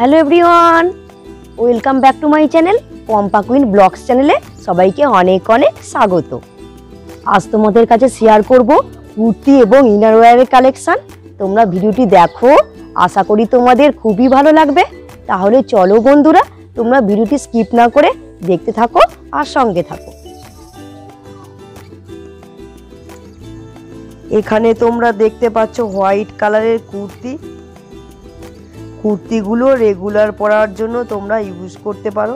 Hello everyone, welcome back to my channel Pampa queen vlogs चैने सबाई के अनेक अनेक स्वागत। आज तुम्हारे काছে शेयर करब कुर्ती और इनारवेयर कलेक्शन। तुम्हारा भिडियोटी देखो, आशा करी तुम्हारे खूब ही भालो लागबे। ताहले चलो बंधुरा, तुम्हारा भिडियोटी स्किप ना करे देखते थाको और संगे थाको। एखाने तुम्हारा देखते पाচ্ছ হোয়াইট কালারের কুর্তি। কুর্তিগুলো রেগুলার পরার জন্য তোমরা ইউজ করতে পারো।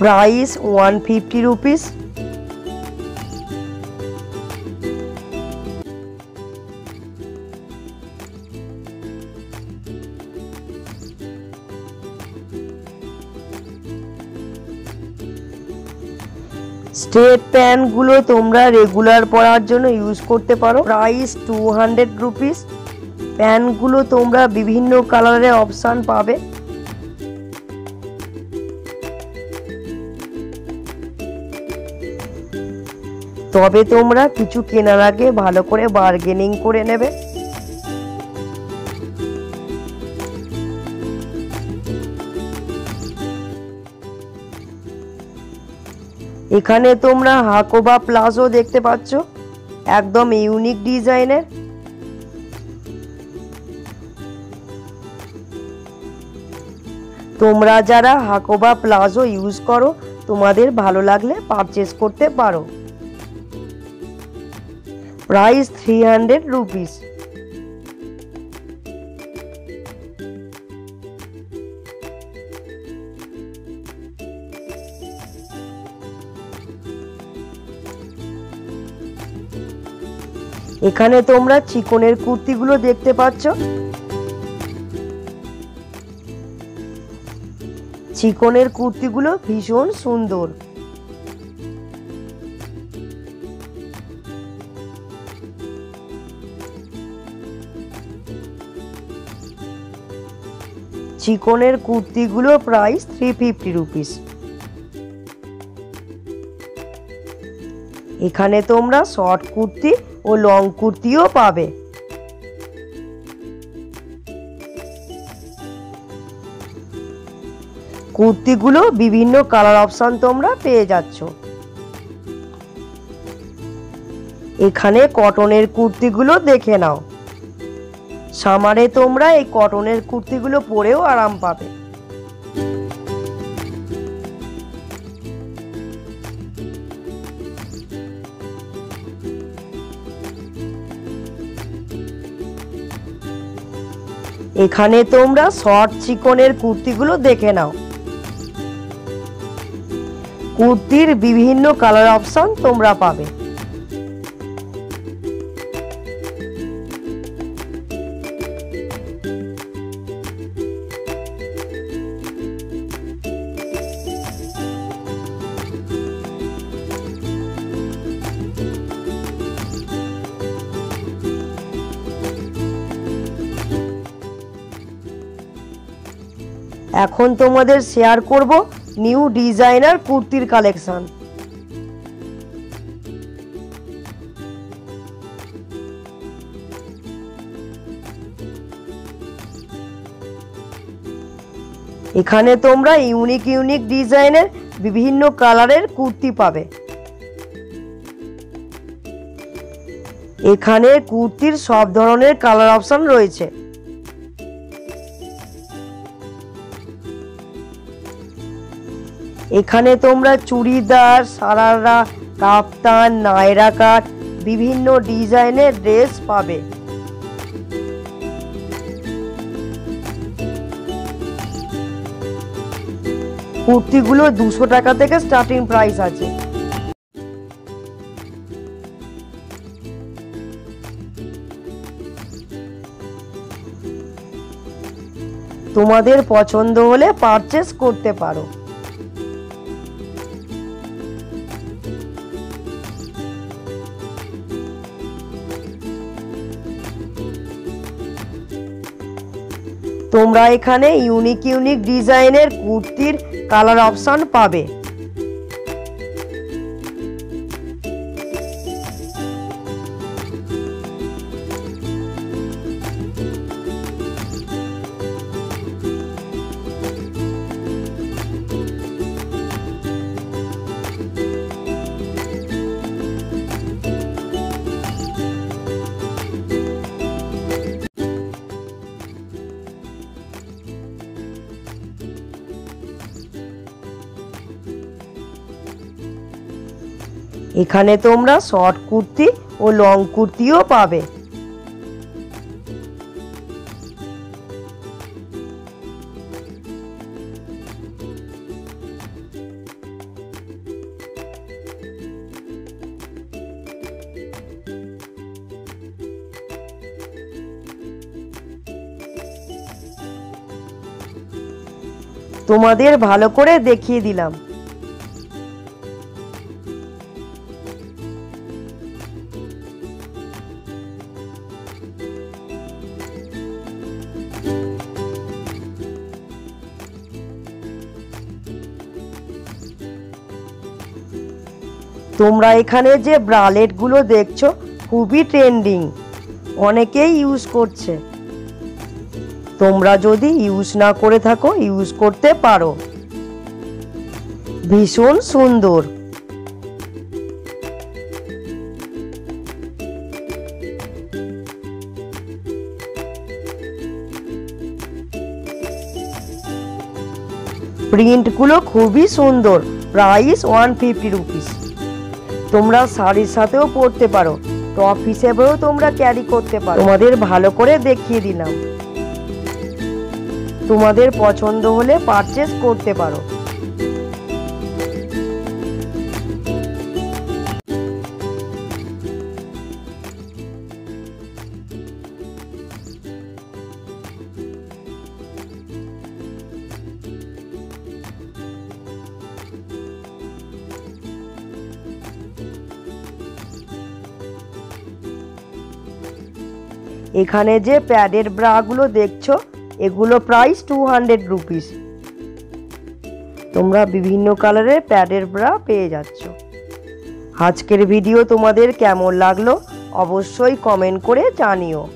Price 150 rupees. স্ট্রেট প্যান্টগুলো তোমরা রেগুলার পরার জন্য ইউজ করতে পারো। Price 200 rupees. প্যান্টগুলো তোমরা বিভিন্ন কালারে অপশন পাবে। তবে তোমরা কিছু কেনার আগে ভালো করে বার্গেনিং করে নেবে। এখানে তোমরা হাকোবা প্লাজো দেখতে পাচ্ছ, একদম ইউনিক ডিজাইনের। তোমরা যারা হাকোবা প্লাজো ইউজ করো, তোমাদের ভালো লাগলে পারচেজ করতে পারো। Price 300 rupees. এখানে তোমরা চিকনের কুর্তিগুলো দেখতে পাচ্ছ। চিকনের কুর্তিগুলো ভীষণ সুন্দর। চিকনের কুর্তিগুলো প্রাইস 350 রুপিস। এখানে তোমরা শর্ট কুর্তি ও লং কুর্তিও পাবে। কুর্তিগুলো বিভিন্ন কালার অপশন তোমরা পেয়ে যাচ্ছ। এখানে কটনের কুর্তিগুলো দেখে নাও, সামারে তোমরা এই কটনের কুর্তিগুলো পরেও আরাম পাবে। এখানে তোমরা শর্ট চিকনের কুর্তিগুলো দেখে নাও। কুর্তির বিভিন্ন কালার অপশন তোমরা পাবে। এখন তোমাদের শেয়ার করব নিউ ডিজাইনার কুর্তির কালেকশন। এখানে তোমরা ইউনিক ইউনিক ডিজাইনের বিভিন্ন কালারের কুর্তি পাবে। এখানে কুর্তির সব ধরনের কালার অপশন রয়েছে। এখানে তোমরা চুড়িদার, সারারা, কাফতান, নায়রা কাট বিভিন্ন ডিজাইনের ড্রেস পাবে। কুর্তিগুলো 200 টাকা থেকে স্টার্টিং প্রাইস আছে। তোমাদের পছন্দ হলে পারচেজ করতে পারো। তোমরা এখানে ইউনিক ইউনিক ডিজাইনের কুর্তির কালার অপশন পাবে। एखाने तोमरा शर्ट कुर्ती और लंग कुर्तिओ पाबे। तुम्हादेर भालो करे देखिए दिलाम। तोमरा एखाने जे ब्रालेट गुलो देखछो खुबी ट्रेंडिंग, अनेकेई यूज करछे। तोमरा जोदी यूज ना करे थाको यूज करते पारो, भीषण सुंदर। प्रिंट गुलो खुबी सुंदर, प्राइस 150 रुपीस। तोमरा शाड़ीर साथेओ पड़ते पारो, टप हिसेबेओ तोमरा क्यारि करते पारो। तोमादेर भालो करे देखिए दिलाम। तुम्हादेर पसंद होले पार्चेस करते पारो। एखाने जे पैडेर ब्रा गुलो देखछो एगुलो प्राइस 200 रुपीस। तुम्हारा विभिन्न कलर पैडेर ब्रा पे जाच्छो। आजकेर भिडियो तुम्हादेर केमन लागलो अवश्य कमेंट करे जानियो।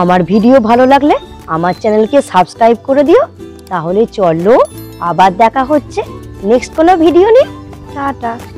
आमार भिडियो भालो लागले आमार चैनल के सबस्क्राइब करे दिओ। ताहले चलो आबार देखा होच्छे नेक्स्ट कोनो भिडियो निये। टाटा।